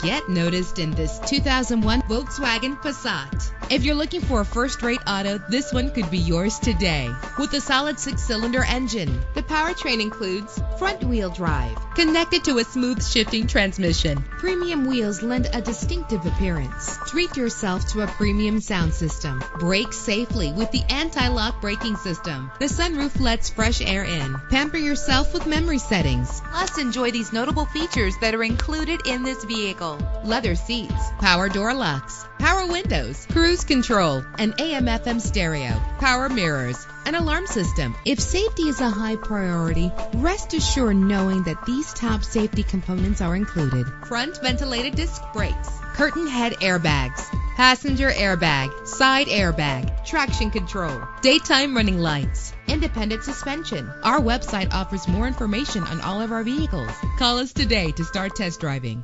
Get noticed in this 2001 Volkswagen Passat. If you're looking for a first-rate auto, this one could be yours today. With a solid 6-cylinder engine, the powertrain includes front-wheel drive, connected to a smooth shifting transmission. Premium wheels lend a distinctive appearance. Treat yourself to a premium sound system. Brake safely with the anti-lock braking system. The sunroof lets fresh air in. Pamper yourself with memory settings. Plus, enjoy these notable features that are included in this vehicle: leather seats, power door locks, power windows, cruise control, an AM/FM stereo, power mirrors, an alarm system. If safety is a high priority, rest assured knowing that these top safety components are included: front ventilated disc brakes, curtain head airbags, passenger airbag, side airbag, traction control, daytime running lights, independent suspension. Our website offers more information on all of our vehicles. Call us today to start test driving.